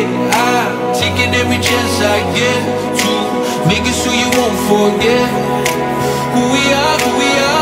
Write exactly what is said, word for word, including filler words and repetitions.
I taking every chance I get to make it so you won't forget who we are, who we are.